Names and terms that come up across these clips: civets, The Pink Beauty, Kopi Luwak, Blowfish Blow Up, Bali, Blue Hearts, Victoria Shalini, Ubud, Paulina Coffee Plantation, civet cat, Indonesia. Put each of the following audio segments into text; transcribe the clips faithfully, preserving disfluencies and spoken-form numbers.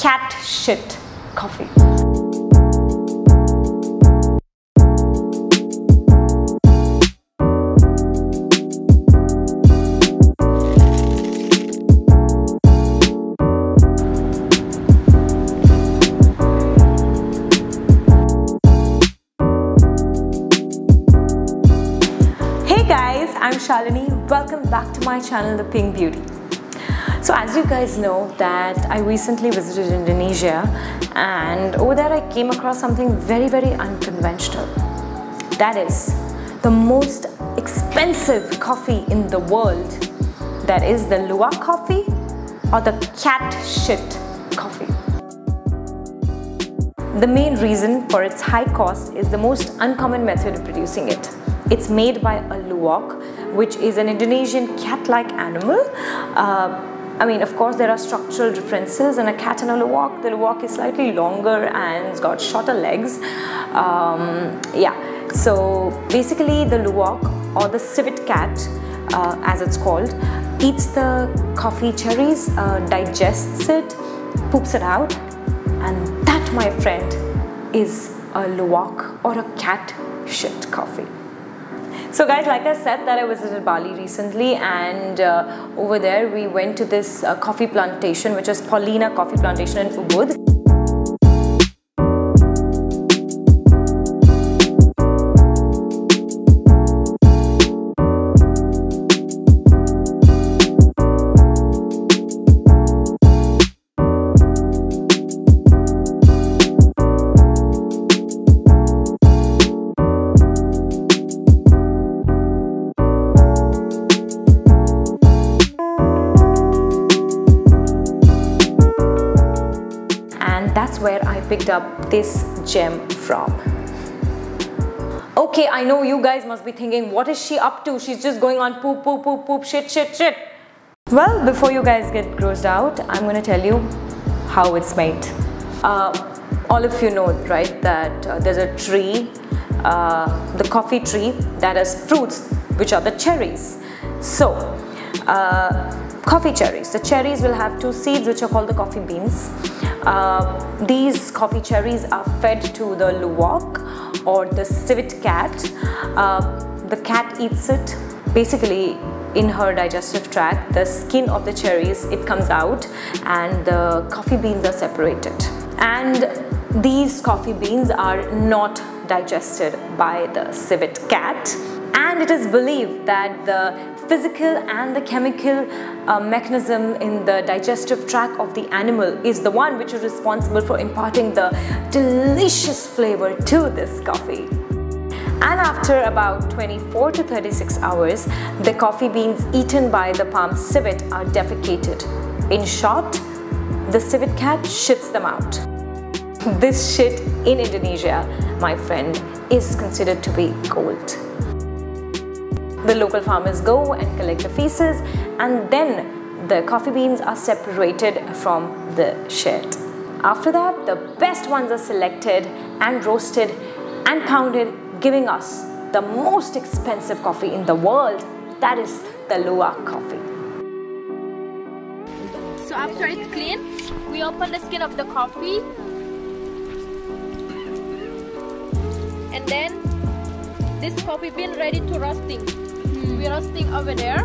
cat shit coffee. I'm Shalini, welcome back to my channel The Pink Beauty. So as you guys know that I recently visited Indonesia, and over there I came across something very very unconventional. That is the most expensive coffee in the world, that is the luwak coffee or the cat shit coffee. The main reason for its high cost is the most uncommon method of producing it. It's made by a luwak, which is an Indonesian cat-like animal. Uh, I mean, of course, there are structural differences in a cat and a luwak. The luwak is slightly longer and it's got shorter legs. Um, yeah, so basically the luwak, or the civet cat, uh, as it's called, eats the coffee cherries, uh, digests it, poops it out, and that, my friend, is a luwak or a cat shit coffee. So guys, like I said that I visited Bali recently, and uh, over there we went to this uh, coffee plantation, which is Paulina Coffee Plantation in Ubud. Where I picked up this gem from. Okay, I know you guys must be thinking, what is she up to? She's just going on poop, poop, poop, poop, shit, shit, shit. Well, before you guys get grossed out, I'm gonna tell you how it's made. Uh, all of you know, right, that uh, there's a tree, uh, the coffee tree, that has fruits, which are the cherries. So, uh, coffee cherries. The cherries will have two seeds, which are called the coffee beans. Uh, these coffee cherries are fed to the luwak or the civet cat. Uh, the cat eats it. Basically, in her digestive tract, the skin of the cherries, it comes out, and the coffee beans are separated. And these coffee beans are not digested by the civet cat. And it is believed that the physical and the chemical uh, mechanism in the digestive tract of the animal is the one which is responsible for imparting the delicious flavor to this coffee. And after about twenty-four to thirty-six hours, the coffee beans eaten by the palm civet are defecated. In short, the civet cat shits them out. This shit in Indonesia, my friend, is considered to be gold. The local farmers go and collect the feces, and then the coffee beans are separated from the shit. After that, the best ones are selected and roasted and pounded, giving us the most expensive coffee in the world, that is the luwak coffee. So after it's clean, we open the skin of the coffee, and then this coffee bean ready to roasting. We're roasting over there.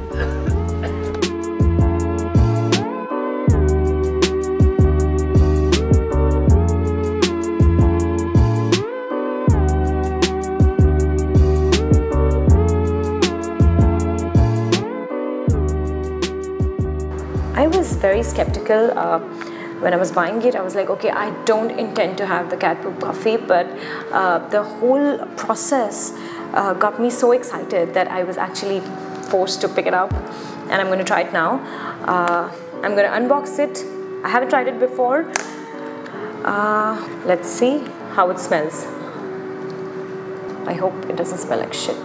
I was very skeptical uh, when I was buying it. I was like, okay, I don't intend to have the cat poop coffee, but uh, the whole process Uh, got me so excited that I was actually forced to pick it up, and I'm going to try it now. Uh, I'm going to unbox it. I haven't tried it before. Uh, let's see how it smells. I hope it doesn't smell like shit.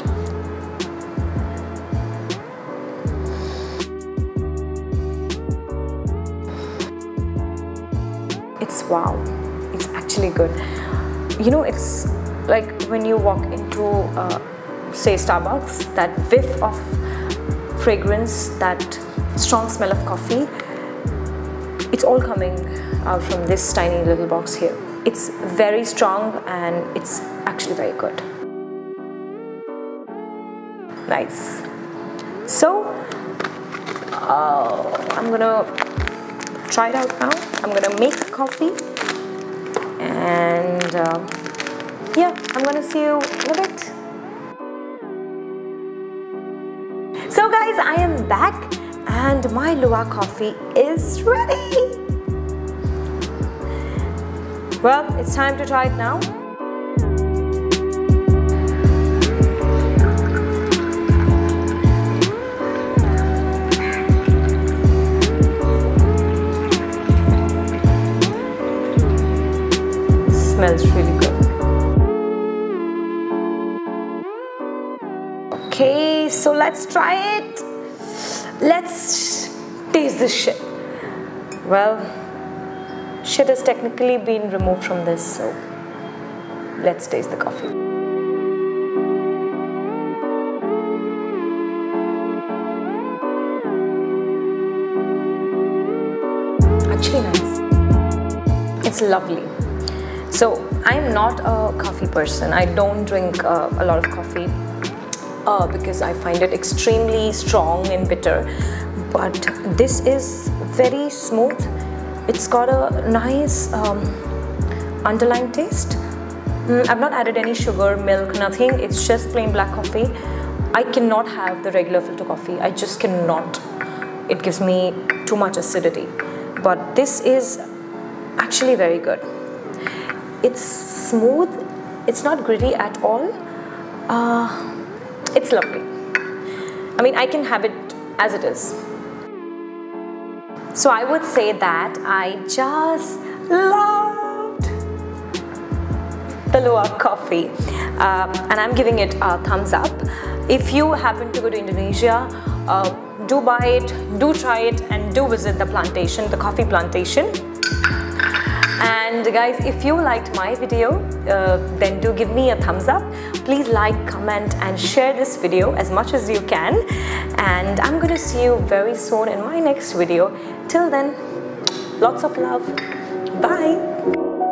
It's wow. It's actually good. You know, it's like when you walk into, uh, say, Starbucks, that whiff of fragrance, that strong smell of coffee, it's all coming out from this tiny little box here. It's very strong and it's actually very good. Nice. So, uh, I'm gonna try it out now. I'm gonna make the coffee and uh, yeah, I'm gonna see you in a bit. So guys, I am back and my luwak coffee is ready. Well, it's time to try it now. It smells really good. Okay, so let's try it. Let's taste this shit. Well, shit has technically been removed from this, so let's taste the coffee. Actually nice. It's lovely. So, I'm not a coffee person. I don't drink uh, a lot of coffee. Uh, because I find it extremely strong and bitter, but this is very smooth. It's got a nice um, underlying taste. Mm, I've not added any sugar, milk, nothing. It's just plain black coffee. I cannot have the regular filter coffee. I just cannot. It gives me too much acidity. But this is actually very good. It's smooth. It's not gritty at all. Uh, It's lovely. I mean, I can have it as it is. So I would say that I just loved the luwak coffee. Uh, and I'm giving it a thumbs up. If you happen to go to Indonesia, uh, do buy it, do try it, and do visit the plantation, the coffee plantation. And guys, if you liked my video, uh, then do give me a thumbs up. Please like, comment and share this video as much as you can. And I'm going to see you very soon in my next video. Till then, lots of love. Bye.